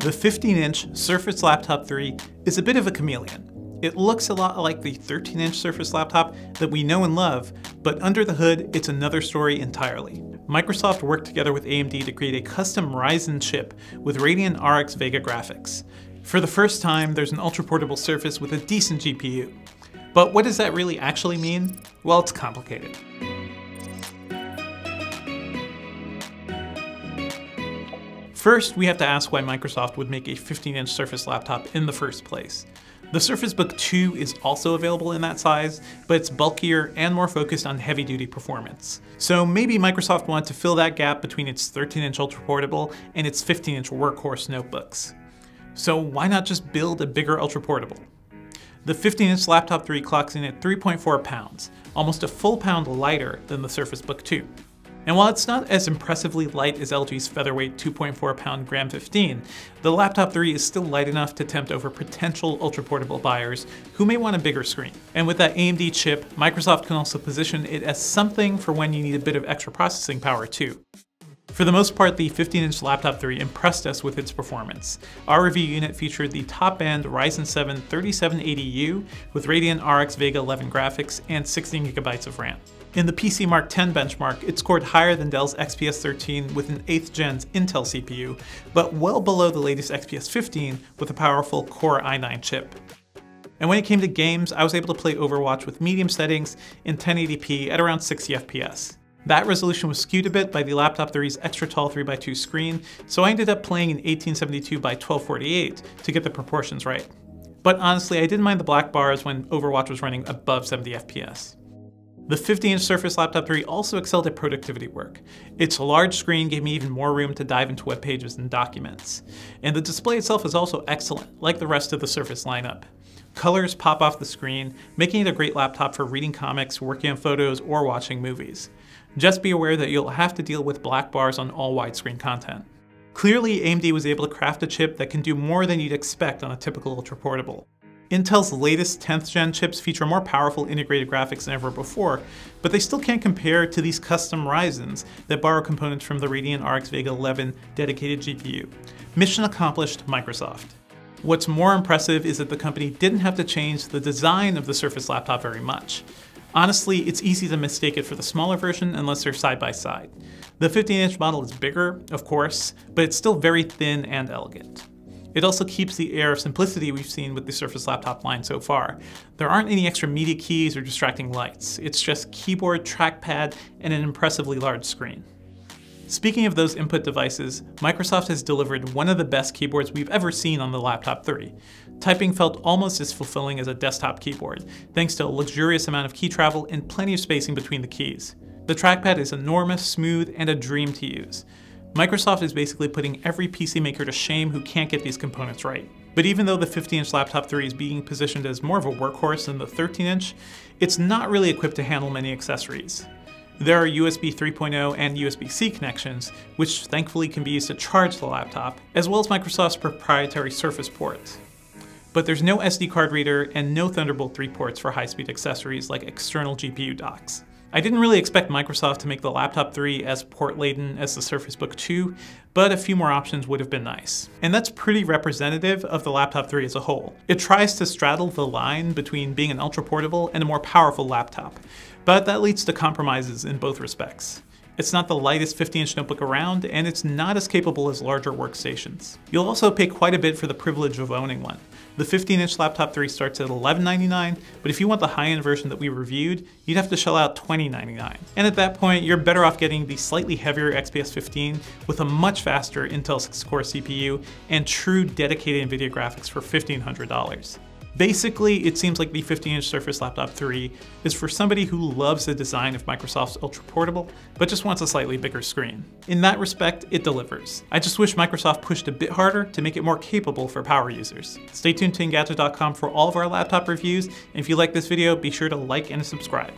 The 15-inch Surface Laptop 3 is a bit of a chameleon. It looks a lot like the 13-inch Surface Laptop that we know and love, but under the hood, it's another story entirely. Microsoft worked together with AMD to create a custom Ryzen chip with Radeon RX Vega graphics. For the first time, there's an ultra-portable Surface with a decent GPU. But what does that really actually mean? Well, it's complicated. First, we have to ask why Microsoft would make a 15-inch Surface laptop in the first place. The Surface Book 2 is also available in that size, but it's bulkier and more focused on heavy-duty performance. So maybe Microsoft wanted to fill that gap between its 13-inch ultraportable and its 15-inch workhorse notebooks. So why not just build a bigger ultraportable? The 15-inch Laptop 3 clocks in at 3.4 pounds, almost a full pound lighter than the Surface Book 2. And while it's not as impressively light as LG's featherweight 2.4-pound Gram 15, the Laptop 3 is still light enough to tempt over potential ultraportable buyers who may want a bigger screen. And with that AMD chip, Microsoft can also position it as something for when you need a bit of extra processing power too. For the most part, the 15-inch Laptop 3 impressed us with its performance. Our review unit featured the top-end Ryzen 7 3780U with Radeon RX Vega 11 graphics and 16GB of RAM. In the PCMark10 benchmark, it scored higher than Dell's XPS 13 with an 8th gen's Intel CPU, but well below the latest XPS 15 with a powerful Core i9 chip. And when it came to games, I was able to play Overwatch with medium settings in 1080p at around 60 FPS. That resolution was skewed a bit by the Laptop 3's extra tall 3x2 screen, so I ended up playing in 1872x1248 to get the proportions right. But honestly, I didn't mind the black bars when Overwatch was running above 70 FPS. The 15-inch Surface Laptop 3 also excelled at productivity work. Its large screen gave me even more room to dive into web pages and documents. And the display itself is also excellent, like the rest of the Surface lineup. Colors pop off the screen, making it a great laptop for reading comics, working on photos, or watching movies. Just be aware that you'll have to deal with black bars on all widescreen content. Clearly, AMD was able to craft a chip that can do more than you'd expect on a typical ultraportable. Intel's latest 10th gen chips feature more powerful integrated graphics than ever before, but they still can't compare to these custom Ryzens that borrow components from the Radeon RX Vega 11 dedicated GPU. Mission accomplished, Microsoft. What's more impressive is that the company didn't have to change the design of the Surface laptop very much. Honestly, it's easy to mistake it for the smaller version unless they're side by side. The 15-inch model is bigger, of course, but it's still very thin and elegant. It also keeps the air of simplicity we've seen with the Surface laptop line so far. There aren't any extra media keys or distracting lights. It's just keyboard, trackpad, and an impressively large screen. Speaking of those input devices, Microsoft has delivered one of the best keyboards we've ever seen on the Laptop 3. Typing felt almost as fulfilling as a desktop keyboard, thanks to a luxurious amount of key travel and plenty of spacing between the keys. The trackpad is enormous, smooth, and a dream to use. Microsoft is basically putting every PC maker to shame who can't get these components right. But even though the 15-inch Laptop 3 is being positioned as more of a workhorse than the 13-inch, it's not really equipped to handle many accessories. There are USB 3.0 and USB-C connections, which thankfully can be used to charge the laptop, as well as Microsoft's proprietary Surface port. But there's no SD card reader and no Thunderbolt 3 ports for high-speed accessories like external GPU docks. I didn't really expect Microsoft to make the Laptop 3 as port-laden as the Surface Book 2, but a few more options would have been nice. And that's pretty representative of the Laptop 3 as a whole. It tries to straddle the line between being an ultra-portable and a more powerful laptop, but that leads to compromises in both respects. It's not the lightest 15-inch notebook around, and it's not as capable as larger workstations. You'll also pay quite a bit for the privilege of owning one. The 15-inch Laptop 3 starts at $11.99, but if you want the high-end version that we reviewed, you'd have to shell out $20.99. And at that point, you're better off getting the slightly heavier XPS 15 with a much faster Intel 6-core CPU and true dedicated NVIDIA graphics for $1,500. Basically, it seems like the 15-inch Surface Laptop 3 is for somebody who loves the design of Microsoft's ultraportable, but just wants a slightly bigger screen. In that respect, it delivers. I just wish Microsoft pushed a bit harder to make it more capable for power users. Stay tuned to Engadget.com for all of our laptop reviews, and if you like this video, be sure to like and subscribe.